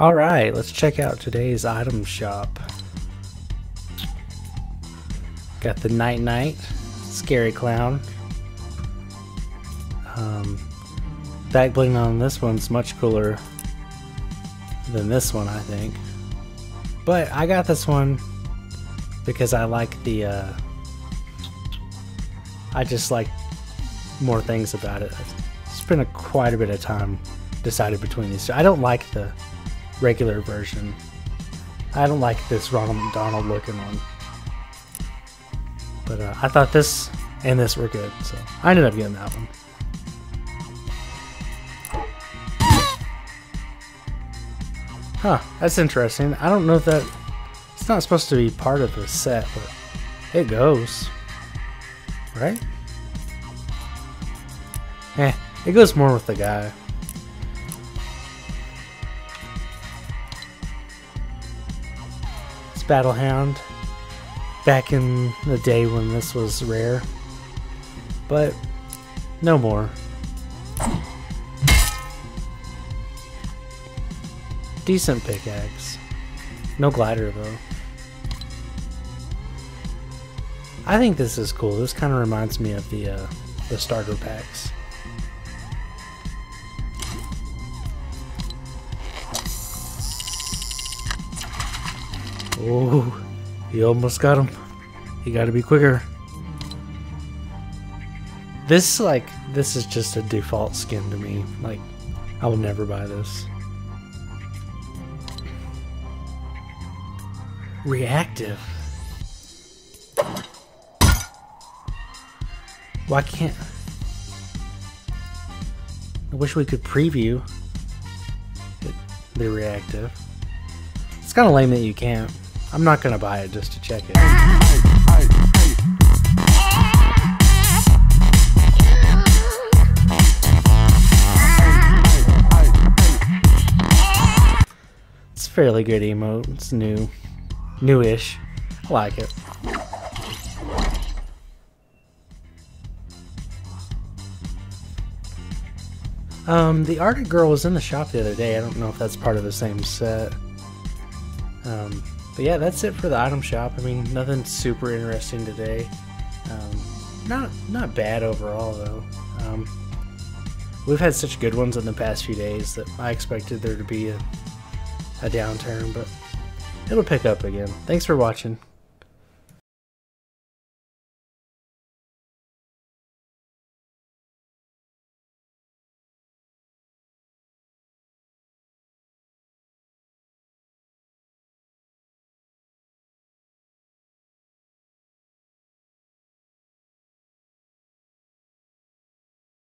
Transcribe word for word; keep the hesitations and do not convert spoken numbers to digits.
Alright, let's check out today's item shop. Got the Nite Nite, Scary Clown. Um, back bling on this one's much cooler than this one, I think. But I got this one because I like the, uh, I just like more things about it. I've spent a, quite a bit of time deciding between these two. I don't like the regular version. I don't like this Ronald McDonald looking one. But uh, I thought this and this were good, so I ended up getting that one. Huh, that's interesting. I don't know if that... It's not supposed to be part of the set, but it goes. Right? Eh, it goes more with the guy. Battle Hound, back in the day when this was rare, but no more. Decent pickaxe, no glider though. I think this is cool. This kind of reminds me of the uh, the starter packs. Oh, he almost got him. You gotta be quicker. This, like, this is just a default skin to me. Like, I will never buy this. Reactive. Why can't... I wish we could preview the reactive. It's kinda lame that you can't. I'm not gonna buy it just to check it. It's a fairly good emote. It's new. Newish. I like it. Um, the Arctic Girl was in the shop the other day. I don't know if that's part of the same set. Um, But yeah, that's it for the item shop. I mean, nothing super interesting today. Um, not not bad overall, though. Um, we've had such good ones in the past few days that I expected there to be a, a downturn, but it'll pick up again. Thanks for watching.